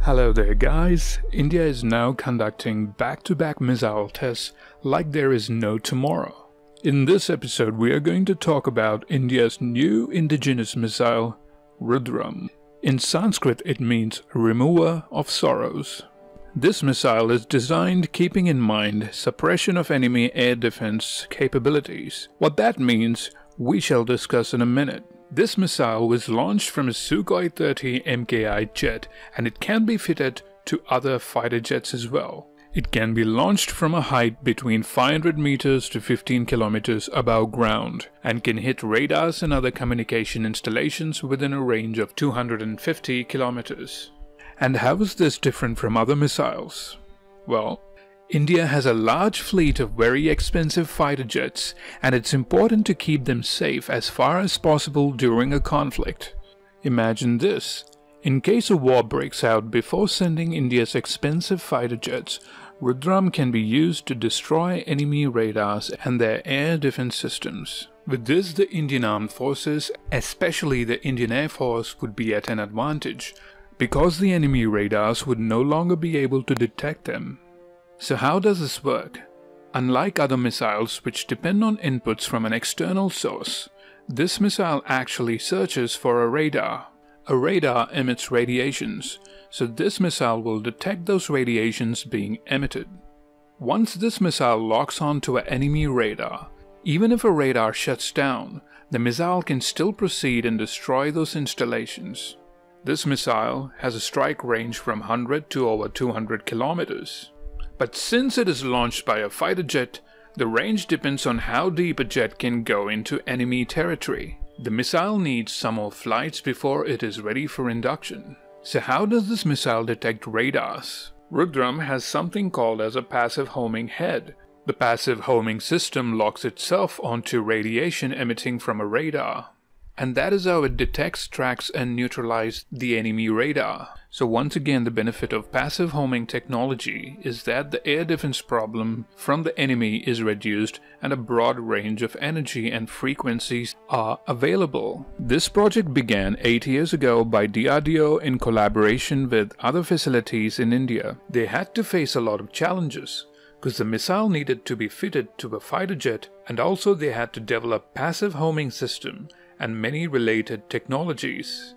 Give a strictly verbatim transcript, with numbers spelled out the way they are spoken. Hello there guys, India is now conducting back-to-back missile tests like there is no tomorrow. In this episode we are going to talk about India's new indigenous missile, Rudram. In Sanskrit it means remover of sorrows. This missile is designed keeping in mind suppression of enemy air defense capabilities. What that means we shall discuss in a minute. This missile was launched from a Sukhoi thirty M K I jet and it can be fitted to other fighter jets as well. It can be launched from a height between five hundred meters to fifteen kilometers above ground and can hit radars and other communication installations within a range of two hundred fifty kilometers. And how is this different from other missiles? Well, India has a large fleet of very expensive fighter jets and it's important to keep them safe as far as possible during a conflict. Imagine this, in case a war breaks out before sending India's expensive fighter jets, Rudram can be used to destroy enemy radars and their air defense systems. With this, the Indian Armed Forces, especially the Indian Air Force, would be at an advantage because the enemy radars would no longer be able to detect them. So how does this work? Unlike other missiles which depend on inputs from an external source, this missile actually searches for a radar. A radar emits radiations, so this missile will detect those radiations being emitted. Once this missile locks onto an enemy radar, even if a radar shuts down, the missile can still proceed and destroy those installations. This missile has a strike range from one hundred to over two hundred kilometers. But since it is launched by a fighter jet, the range depends on how deep a jet can go into enemy territory. The missile needs some more flights before it is ready for induction. So how does this missile detect radars? Rudram has something called as a passive homing head. The passive homing system locks itself onto radiation emitting from a radar. And that is how it detects, tracks and neutralizes the enemy radar. So once again, the benefit of passive homing technology is that the air defense problem from the enemy is reduced and a broad range of energy and frequencies are available. This project began eight years ago by D R D O in collaboration with other facilities in India. They had to face a lot of challenges, because the missile needed to be fitted to a fighter jet and also they had to develop passive homing system and many related technologies.